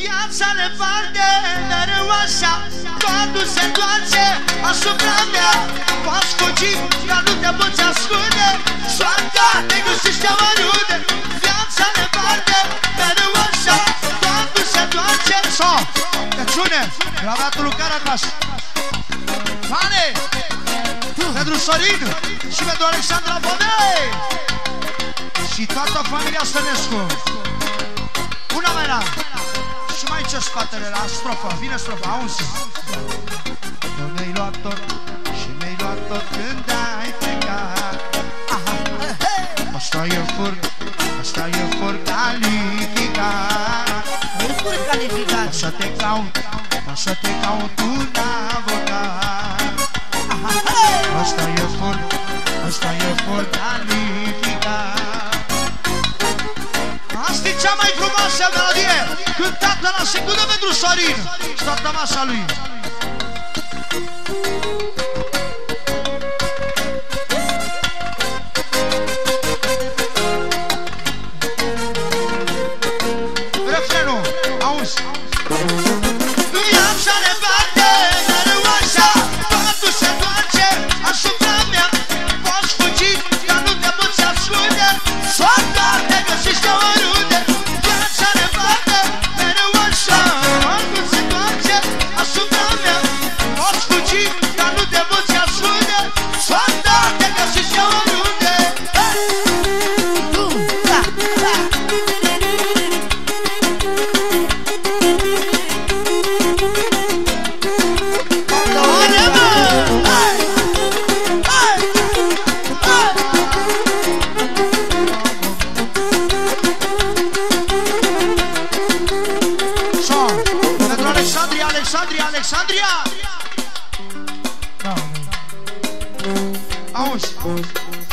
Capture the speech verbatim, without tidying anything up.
Viața ne împarte mereu asa, totul se întoarce asupra mea. Poți fugi, dar nu te poți ascunde, soarta te găsește oriunde. Viața ne împarte mereu asa, totul se întoarce. Sau, tăciune, la băiatul Lucar Armaș Pane, pentru Sorin și pentru Alexandra Bonei și toată familia Stănescu. Una mai la și mai ce spatele la strofa, vine strofa, auzi. Tu mi-ai luat tot și mi-ai luat tot când ai plecat. Asta e furc, asta e furc calificat. Nu-i furc calificat. O să te caut, o să te caut un avocat. Asta e furc, asta e furc calificat. Asta e cea mai frumoasă melodie cântată la secundă pentru Sorin și toată masa lui. Refrenul, auzi. Viața ne împarte mereu asa, totul se întoarce asupra mea. Poți fugi, dar nu te poți ascunde, soarta te găsește oriunde. Viața ne împarte mereu asa, totul se întoarce asupra mea. Poți fugi, dar nu te poți ascunde, soarta te găsește oriunde. Alexandria, Alexandria! Auzi!